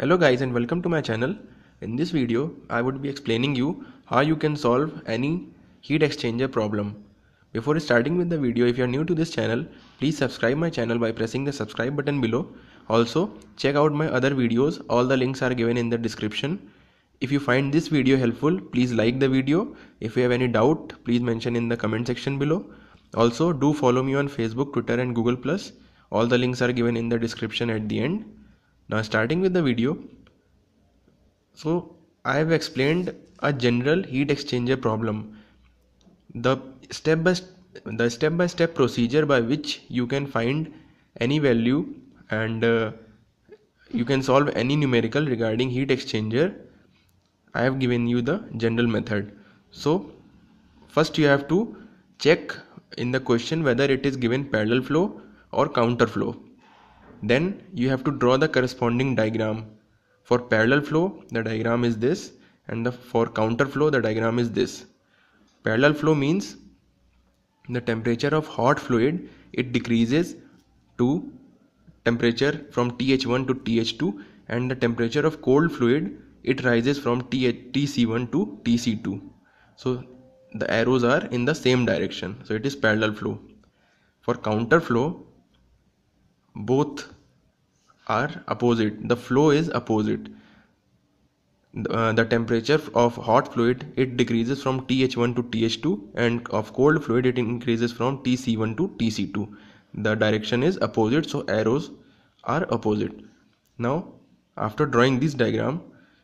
Hello guys and welcome to my channel. In this video I would be explaining you how you can solve any heat exchanger problem. Before starting with the video, if you are new to this channel, please subscribe my channel by pressing the subscribe button below. Also check out my other videos, all the links are given in the description. If you find this video helpful, please like the video. If you have any doubt, please mention in the comment section below. Also do follow me on Facebook, Twitter and Google+. All the links are given in the description at the end. Now starting with the video, so I have explained a general heat exchanger problem. The step by step procedure by which you can find any value and you can solve any numerical regarding heat exchanger. I have given you the general method. So first you have to check in the question whether it is given parallel flow or counter flow. Then you have to draw the corresponding diagram. For parallel flow the diagram is this, and for counter flow the diagram is this. Parallel flow means the temperature of hot fluid, it decreases to temperature from TH1 to TH2, and the temperature of cold fluid, it rises from TC1 to TC2. So the arrows are in the same direction, so it is parallel flow. For counter flow, both are opposite, the flow is opposite. The temperature of hot fluid, it decreases from TH1 to TH2, and of cold fluid it increases from TC1 to TC2. The direction is opposite, so arrows are opposite. Now after drawing this diagram,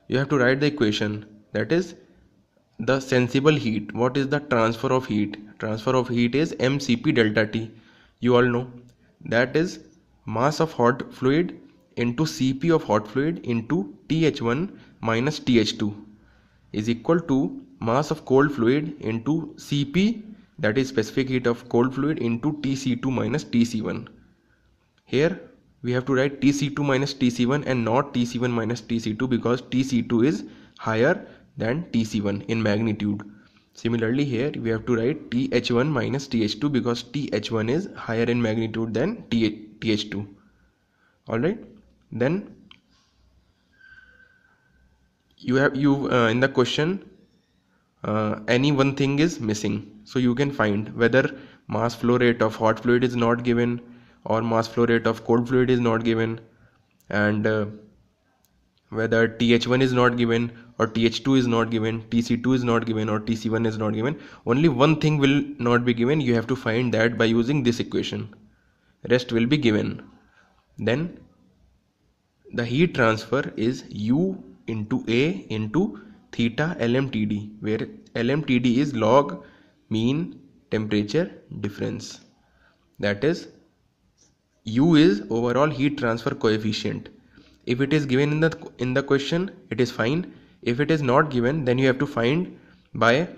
you have to write the equation, that is the sensible heat. What is the transfer of heat? Transfer of heat is mCp delta T. You all know that is mass of hot fluid into Cp of hot fluid into TH1 minus TH2 is equal to mass of cold fluid into Cp, that is specific heat of cold fluid, into TC2 minus TC1. Here we have to write TC2 minus TC1 and not TC1 minus TC2 because TC2 is higher than TC1 in magnitude. Similarly here we have to write TH1 minus TH2 because TH1 is higher in magnitude than TH2. Alright, then in the question any one thing is missing, so you can find whether mass flow rate of hot fluid is not given or mass flow rate of cold fluid is not given, and whether TH1 is not given or TH2 is not given, TC2 is not given or TC1 is not given. Only one thing will not be given, you have to find that by using this equation, rest will be given. Then the heat transfer is U into A into theta LMTD, where LMTD is log mean temperature difference, that is U is overall heat transfer coefficient. If it is given in the question, it is fine. If it is not given, then you have to find by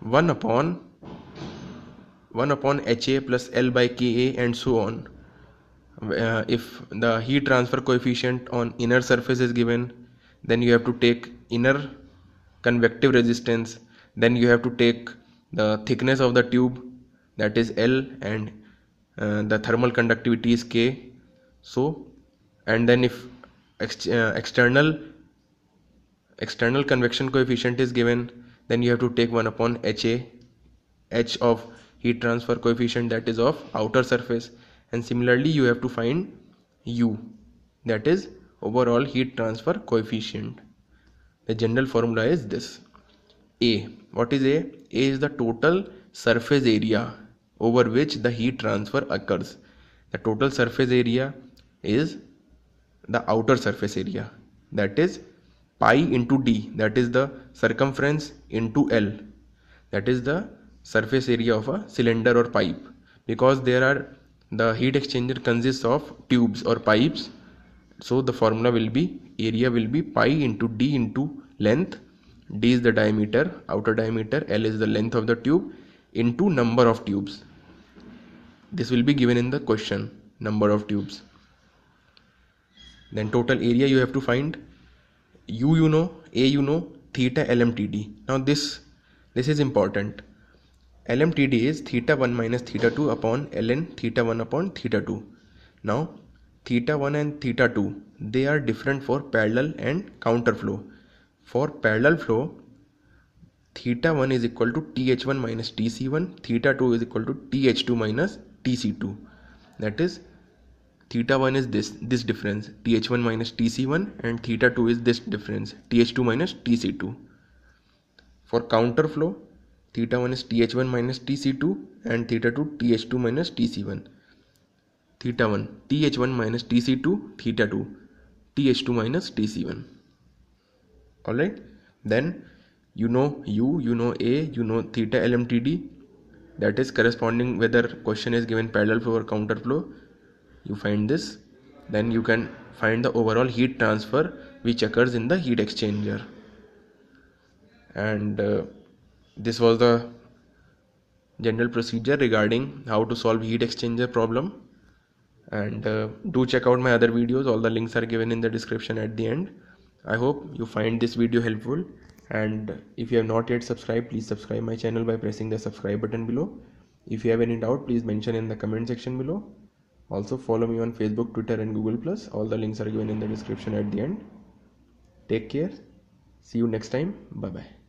1 upon HA plus L by KA and so on. If the heat transfer coefficient on inner surface is given, then you have to take inner convective resistance, then you have to take the thickness of the tube, that is L, and the thermal conductivity is K. So, and then if external convection coefficient is given, then you have to take 1 upon HA, H of heat transfer coefficient, that is of outer surface, and similarly you have to find U, that is overall heat transfer coefficient. The general formula is this. A, what is A? A is the total surface area over which the heat transfer occurs. The total surface area is the outer surface area, that is pi into D, that is the circumference into L, that is the surface area of a cylinder or pipe, because the heat exchanger consists of tubes or pipes. So the formula will be, area will be pi into D into length, D is the diameter, outer diameter, L is the length of the tube, into number of tubes. This will be given in the question, number of tubes. Then total area you have to find. U you know, A you know, theta LMTD. Now this is important. LMTD is theta 1 minus theta 2 upon ln theta 1 upon theta 2. Now theta 1 and theta 2, they are different for parallel and counter flow. For parallel flow, theta 1 is equal to th1 minus tc1, theta 2 is equal to th2 minus tc2. That is, theta 1 is this difference, th1 minus tc1, and theta 2 is this difference, th2 minus tc2. For counter flow, theta 1 is th1 minus tc2 and theta 2 th2 minus tc1. Theta 1, th1 minus tc2, theta 2, th2 minus tc1. Alright, then you know u, you know a, you know theta LMTD, that is corresponding whether question is given parallel flow or counter flow. You find this, then you can find the overall heat transfer which occurs in the heat exchanger. And this was the general procedure regarding how to solve heat exchanger problem. And do check out my other videos, all the links are given in the description at the end. I hope you find this video helpful, and if you have not yet subscribed, please subscribe my channel by pressing the subscribe button below. If you have any doubt, please mention in the comment section below. Also follow me on Facebook, Twitter and Google+. All the links are given in the description at the end. Take care. See you next time. Bye bye.